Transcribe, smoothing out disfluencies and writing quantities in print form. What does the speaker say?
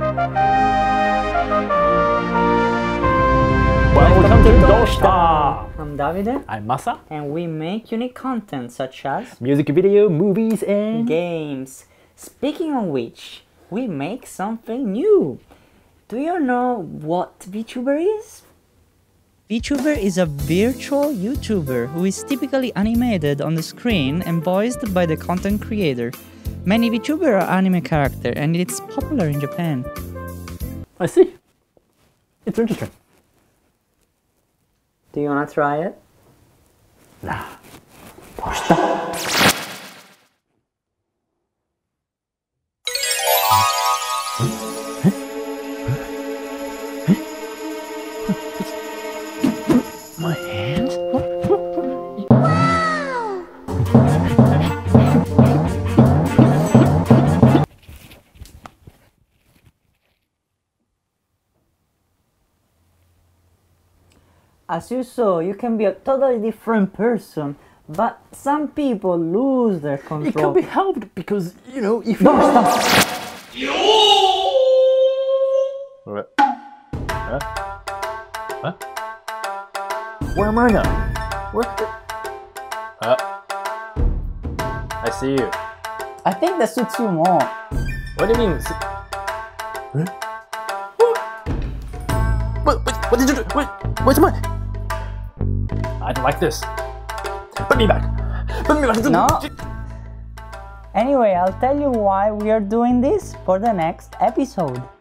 Welcome to Doshta! I'm Davide. I'm Massa. And we make unique content such as music video, movies and games. Speaking of which, we make something new. Do you know what VTuber is? VTuber is a virtual YouTuber who is typically animated on the screen and voiced by the content creator. Many VTuber are anime characters and it's popular in Japan. I see. It's interesting. Do you wanna try it? Nah. My hands? Wow! As you saw, you can be a totally different person, but some people lose their control. It can be helped because, you know, if you... No, stop! Alright. Huh? Huh? Where am I now? Where? I see you. I think that suits you more. What do you mean? Huh? What did you do? Where's my... I don't like this. Put me back. Put me back. No. Anyway, I'll tell you why we are doing this for the next episode.